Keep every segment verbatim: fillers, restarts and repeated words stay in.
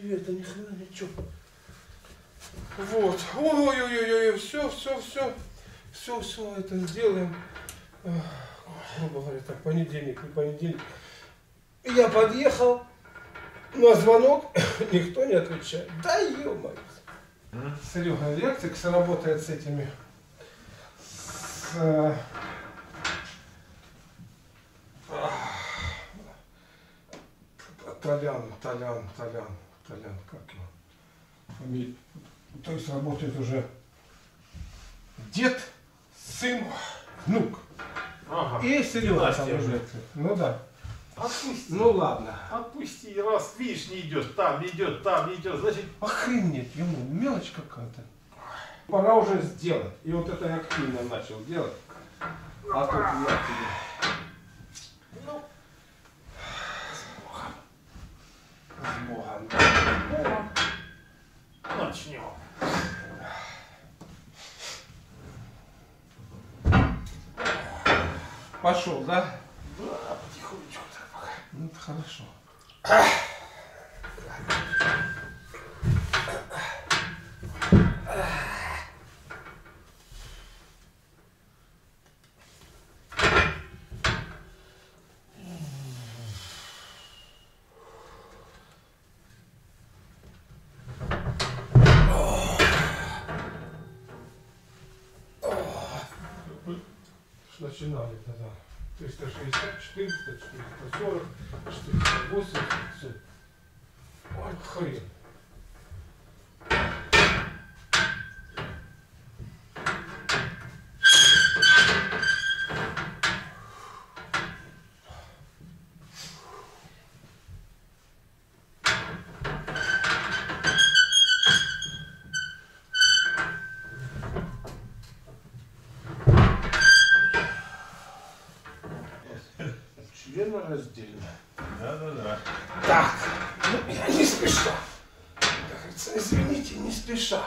привет, а ни хрена ничего. Вот. Ой-ой-ой-ой, все, все, все. Все, все это сделаем. Грубо говоря, так, понедельник, не понедельник. Я подъехал, на звонок никто не отвечает. Да ё-моё. Серега Электрикс работает с этими, с, Толян, Толян, Толян, Толян, как его фамилия. То есть работает уже дед, сын, внук. Ага. И Серега там уже. Ну да. Отпусти. Ну ладно. Отпусти. Раз, видишь, не идет, там не идет, там не идет. Значит, охренеть ему, мелочь какая-то. Пора уже сделать. И вот это я активно начал делать. А тут я тебе. Ну. С Богом. С Богом. Начнем. Пошел, да? Да, потихонечку так пока. Ну это хорошо. Начинали тогда. триста шестьдесят, четыреста, четыреста сорок, четыреста восемьдесят, все. Ой, хрен. Раздельно. Да-да-да. Так, ну, я не спеша. Как говорится, извините, не спеша.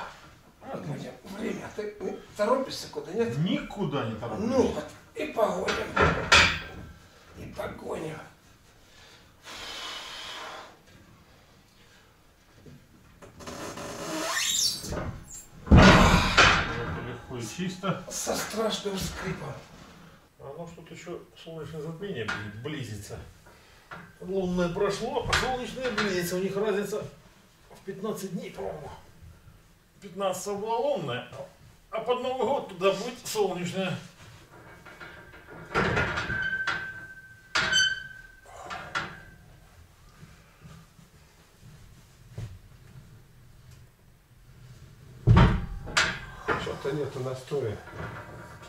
Будем время. Ты торопишься куда, нет? Никуда не торопишься. Ну вот, и погоним. И погоним. Легко и чисто. Со страшным скрипом. Оно что-то еще солнечное затмение близится. Лунное прошло, а солнечное близится. У них разница в пятнадцать дней, по-моему. пятнадцатое была лунная, а под Новый год туда будет солнечное. Что-то нету настроя.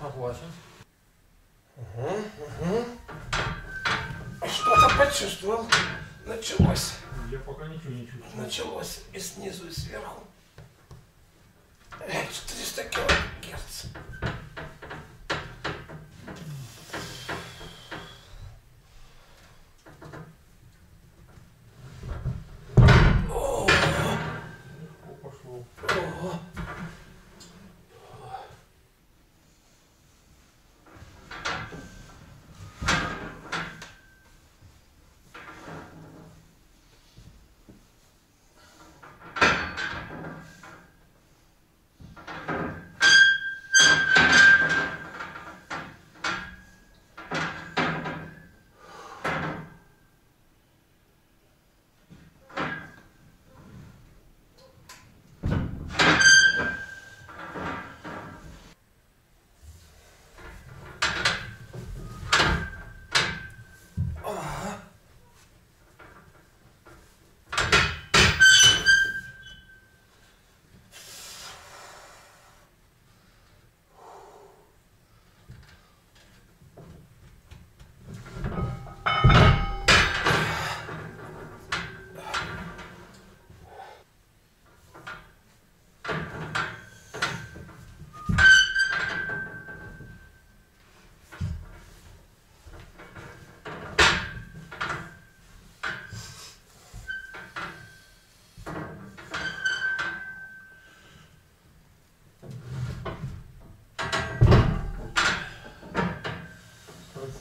Согласен. Угу, угу. Что-то почувствовал. Началось. Я пока ничего не чувствую. Началось и снизу, и сверху. четыреста килогерц.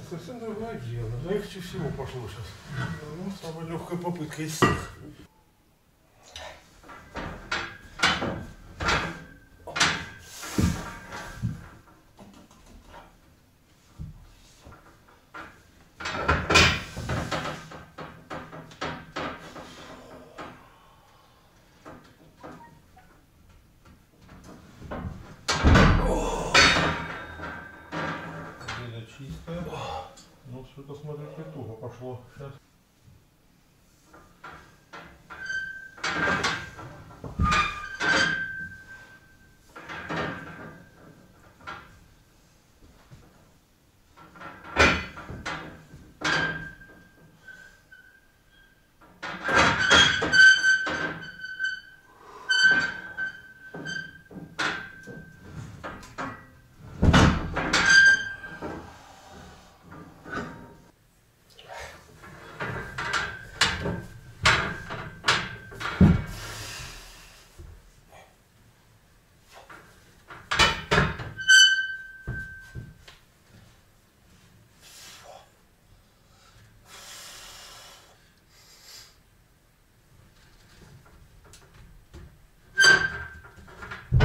Совсем другое дело. Легче всего пошло сейчас. Ну, самая легкая попытка из всех. Что-то, смотрите, туго пошло.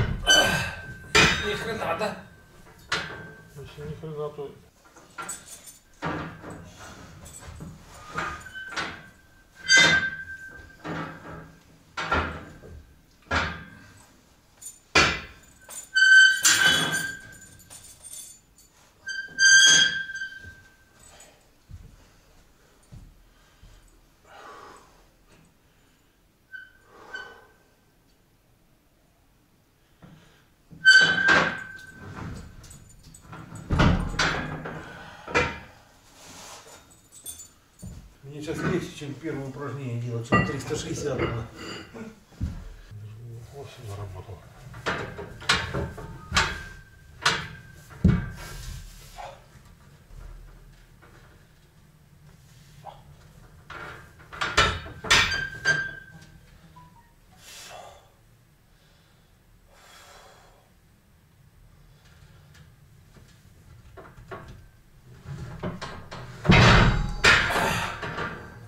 Сейчас. Ни хрена, да? Вообще ни хрена тут. Мне сейчас легче, чем первое упражнение делать, чем триста шестьдесят. Даже восемь заработал.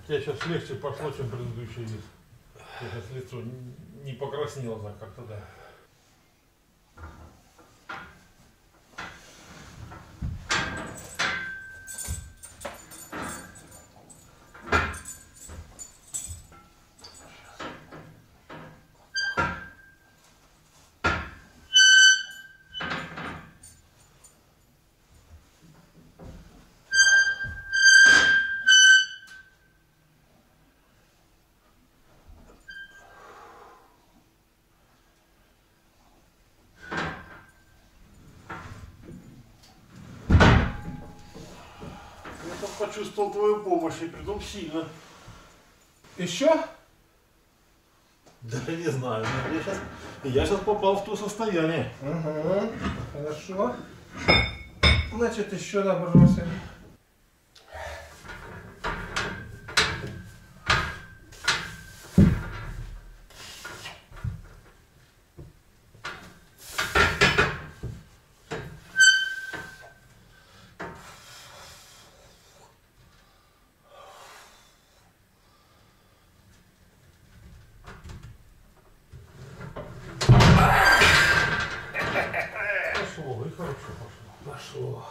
Я сейчас легче пошло, чем предыдущий вид. Я сейчас лицо не покраснело, так как-то да. Почувствовал твою помощь и притом сильно. Еще? Да не знаю. Я сейчас, я сейчас попал в то состояние. Угу. Хорошо. Значит, еще набросим. Пошло.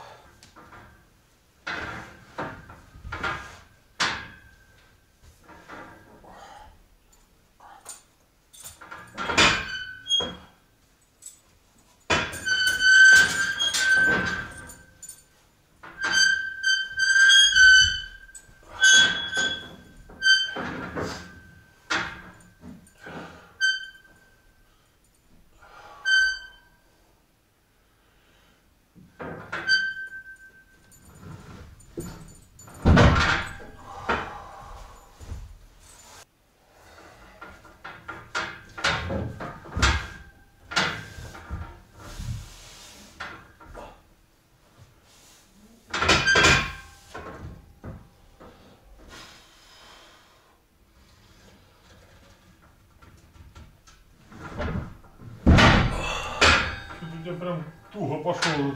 Я прям туго пошел,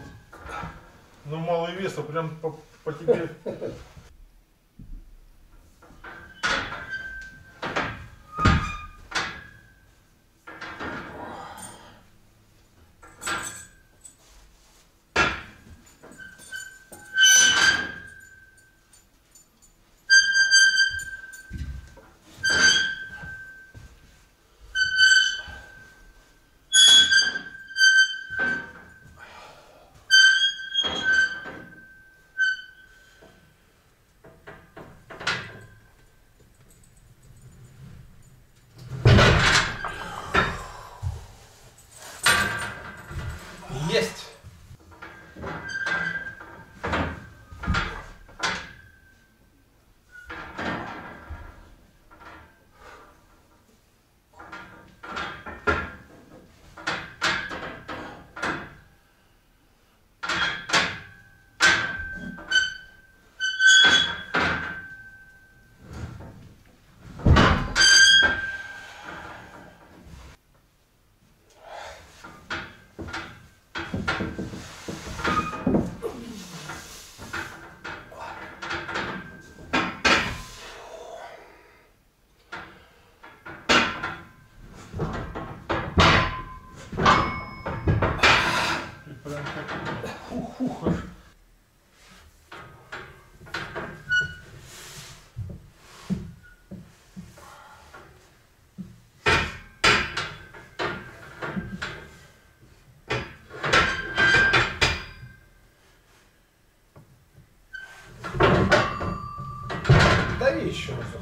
но малый вес, а прям по, по тебе. еще разок.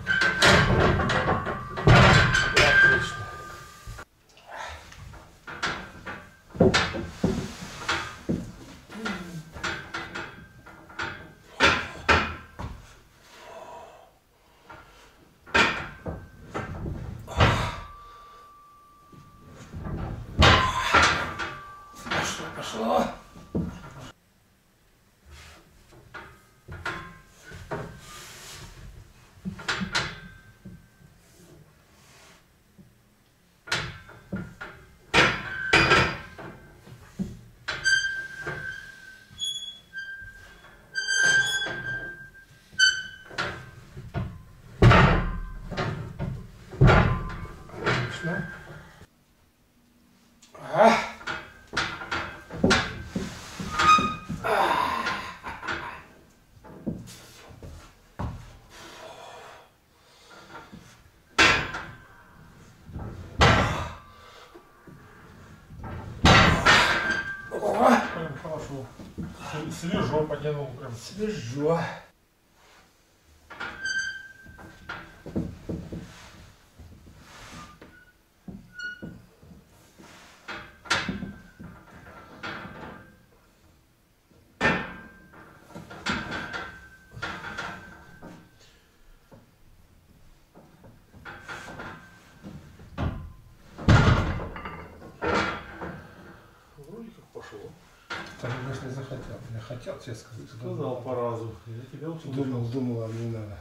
Пошло. Отлично. Ага. Хорошо. Свежо потянул прям. Свежо. Вроде как пошло. Так, если захотел. Я хотел тебе сказать. Сказал по разу. Я тебя учил. Думал, думал, а мне надо.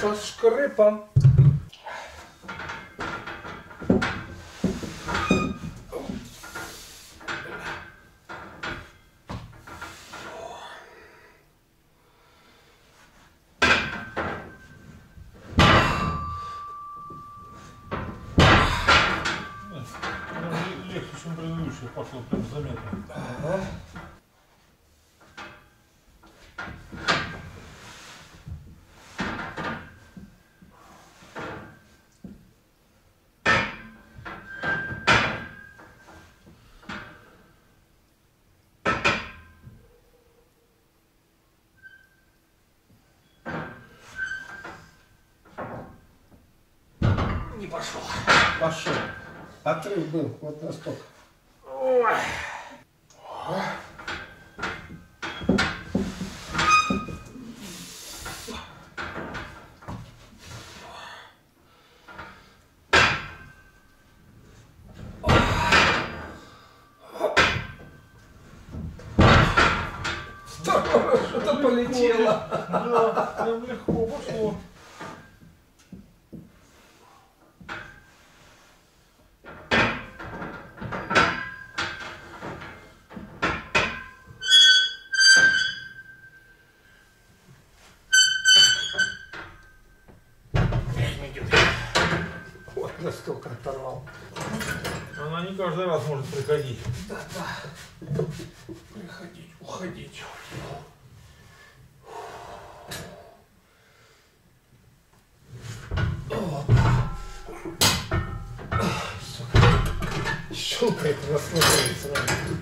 Со скрипом. Легче, чем предыдущее, пошло прям заметно. Ага. Не пошел. Пошел. Отрыв был. Вот настолько. Ой. Ой. Здорово, что-то полетело. Да, прям легко пошло. Настолько оторвал. Она не каждый раз может приходить. Да, да. Приходить, уходить. Щелкает, расслабляет сразу.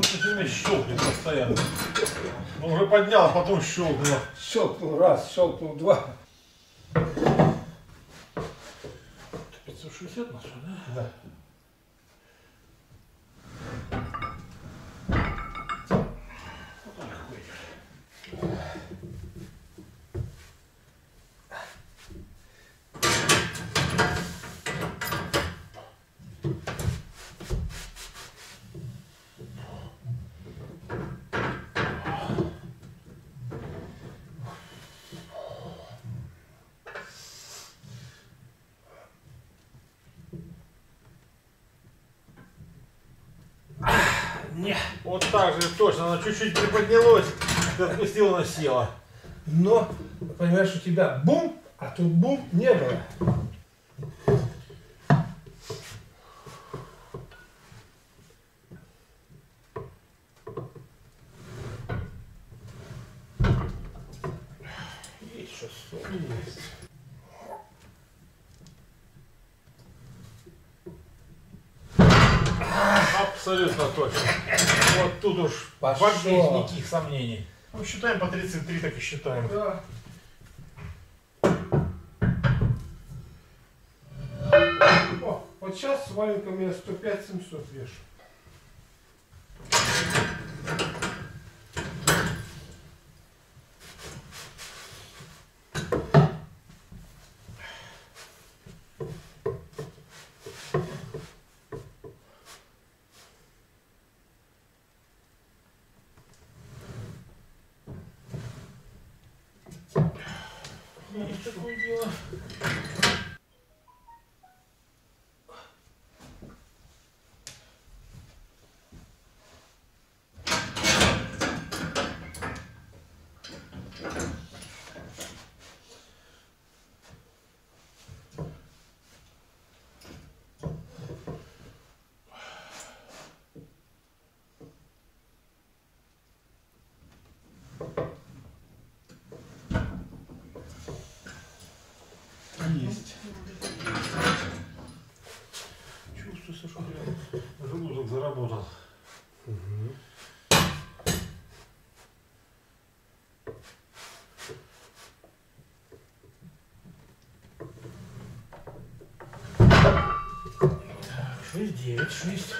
Что-то щелкнет постоянно. Он уже поднял, а потом щелкнуло. Щелкнул раз, щелкнул два. пятьсот шестьдесят нашел, да? Да. Вот так же точно, она чуть-чуть приподнялась, отпустила, она села. Но, понимаешь, у тебя бум, а тут бум не было. Абсолютно точно. Вот тут уж вообще никаких сомнений. Ну, считаем по тридцать три, так и считаем. Да. О, вот сейчас с валенками я сто пять семьсот вешу. Есть. Чувствуется, что прям желудок заработал. Угу. шесть девять шесть.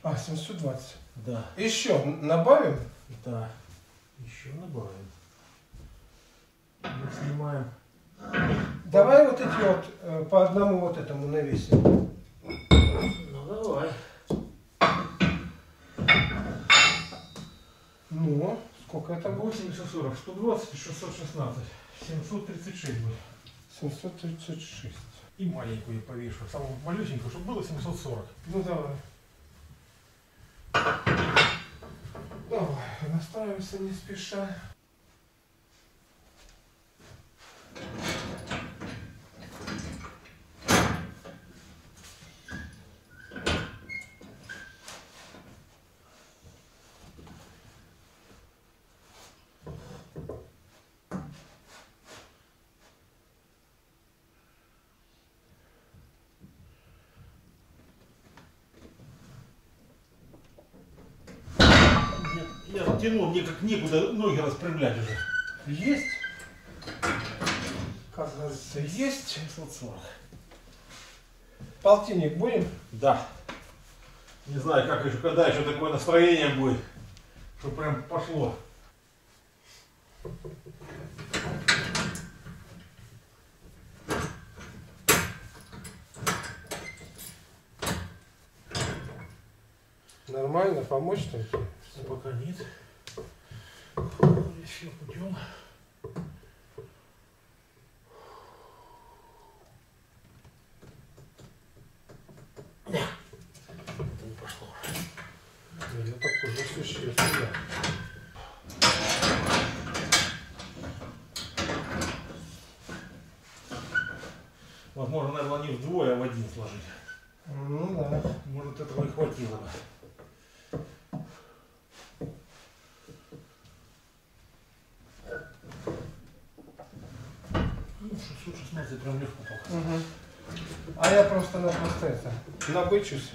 А, семьсот двадцать. Да. Еще набавим? Да. Еще набавим. Мы снимаем. Давай вот эти вот по одному вот этому навесим. Ну давай. Так, это восемь, шестьсот сорок, сто двадцать, шестьсот шестнадцать, семьсот тридцать шесть будет. семьсот тридцать шесть. И маленькую я повешу, самую малюсенькую, чтобы было семьсот сорок. Ну давай. Давай, настраиваемся не спеша. Я тянул, мне как некуда ноги распрямлять уже. Есть. Кажется, есть. семьсот сорок. Полтинник будем? Да. Не знаю, как еще, когда еще такое настроение будет, что прям пошло. Нормально, помочь только? Пока нет. Еще путем. Не пошло. Я так уже слышу. Возможно, надо было не вдвое, а в один сложить. Ну да. Может, этого не хватило. шестьсот шестнадцать прям легко пока. Угу. А я просто напросто это набычусь.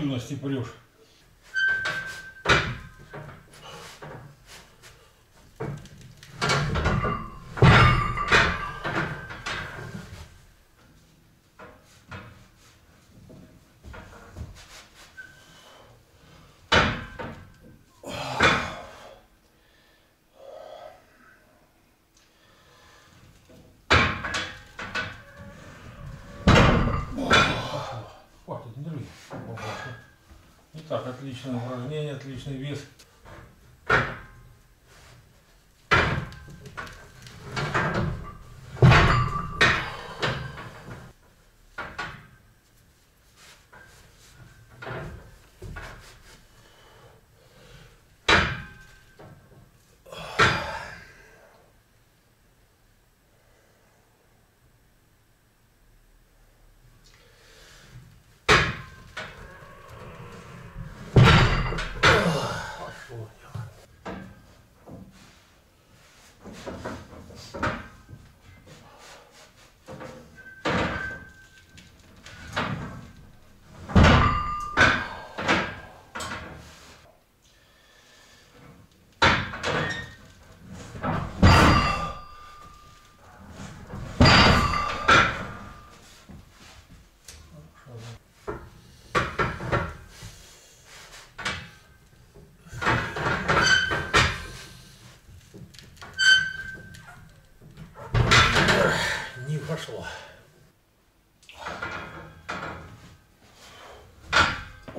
Юности прешь. Так, отличное упражнение, отличный вес.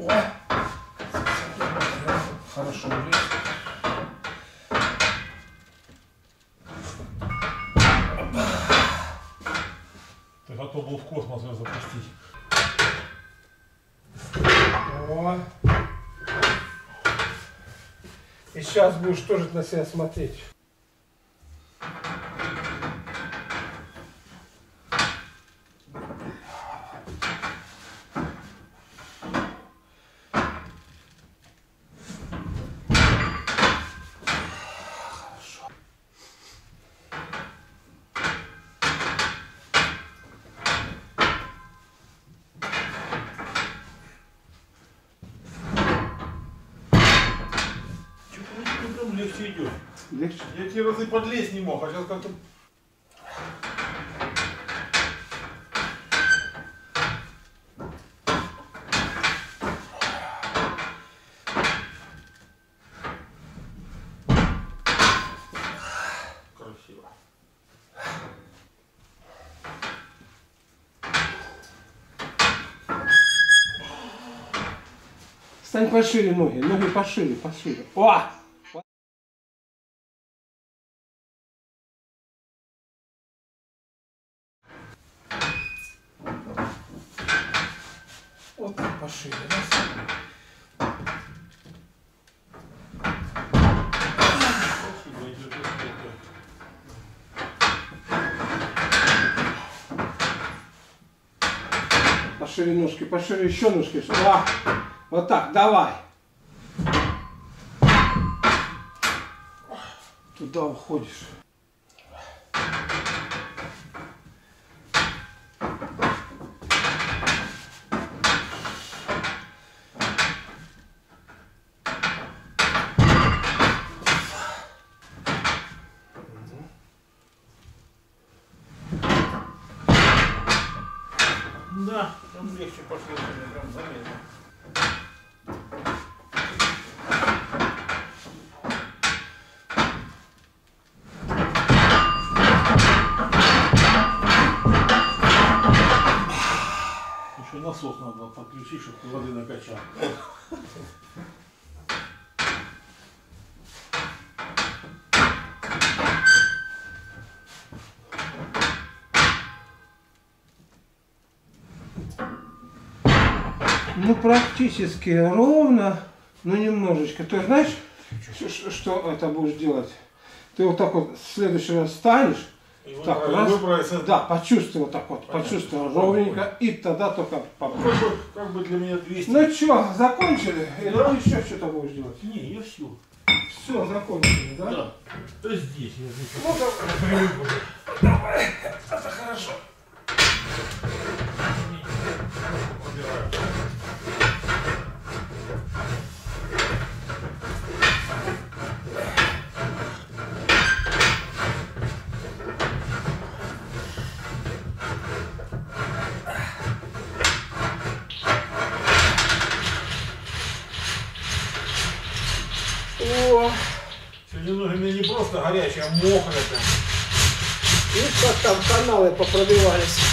О, хорошо влез. Ты готов был в космос ее запустить. О. И сейчас будешь тоже на себя смотреть. Легче идет. Легче. Я тебе разы подлезть не мог, а сейчас как-то... Красиво. Стань пошире ноги, ноги пошире, пошире. О! Вот так пошире. Раз. Пошире ножки, пошире еще ножки. А, вот так, давай. Туда уходишь. Да, там легче пошло, прям заметно. Еще насос надо подключить, чтобы ты воды накачал. Ну, практически ровно, но немножечко. Ты знаешь, что это будешь делать? Ты вот так вот в следующий раз встанешь, так раз, да, почувствовал так вот, почувствовал ровненько, и тогда только попробуй. Как бы для меня двести. Ну что, закончили? Или еще что-то будешь делать? Не, я все. Все, закончили, да? Да. Да здесь я здесь. Давай, это хорошо. О! Сегодня ноги мне не просто горячие, а мокрые. Видишь, как там каналы попробивались.